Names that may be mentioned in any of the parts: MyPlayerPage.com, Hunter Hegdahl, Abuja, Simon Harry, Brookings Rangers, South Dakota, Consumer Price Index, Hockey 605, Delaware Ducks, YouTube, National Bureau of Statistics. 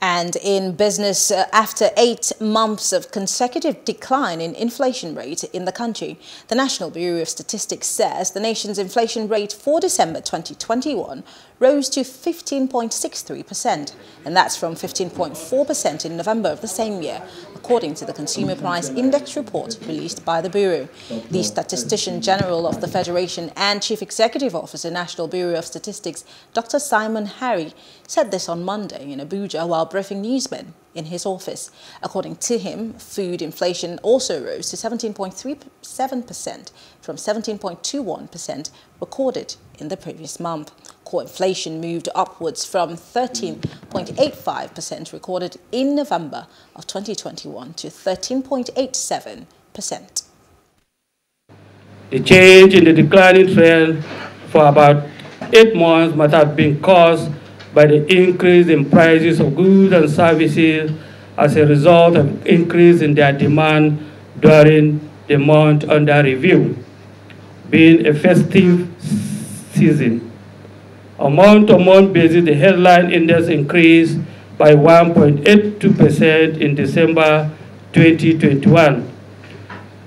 And in business, after 8 months of consecutive decline in inflation rate in the country, the National Bureau of Statistics says the nation's inflation rate for December 2021 rose to 15.63%, and that's from 15.4% in November of the same year, according to the Consumer Price Index report released by the Bureau. The Statistician General of the Federation and Chief Executive Officer, National Bureau of Statistics, Dr. Simon Harry, said this on Monday in Abuja while briefing newsmen in his office. According to him, food inflation also rose to 17.37% from 17.21% recorded in the previous month. Core inflation moved upwards from 13.85% recorded in November of 2021 to 13.87%. The change in the declining trend for about 8 months might have been caused by the increase in prices of goods and services as a result of increase in their demand during the month under review, being a festive season. On month-to-month basis, the headline index increased by 1.82% in December 2021.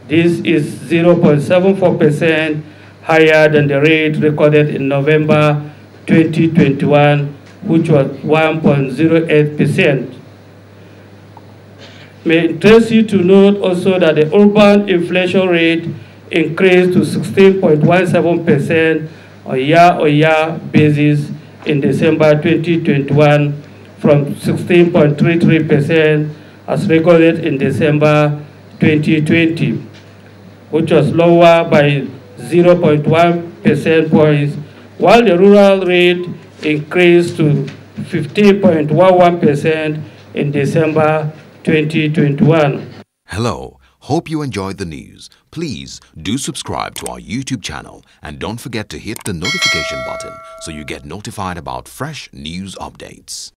This is 0.74% higher than the rate recorded in November 2021, which was 1.08%. May interest you to note also that the urban inflation rate increased to 16.17% on year-on-year basis in December 2021 from 16.33% as recorded in December 2020, which was lower by 0.1% points, while the rural rate increased to 15.11% in December 2021. Hello, hope you enjoyed the news. Please do subscribe to our YouTube channel and don't forget to hit the notification button so you get notified about fresh news updates.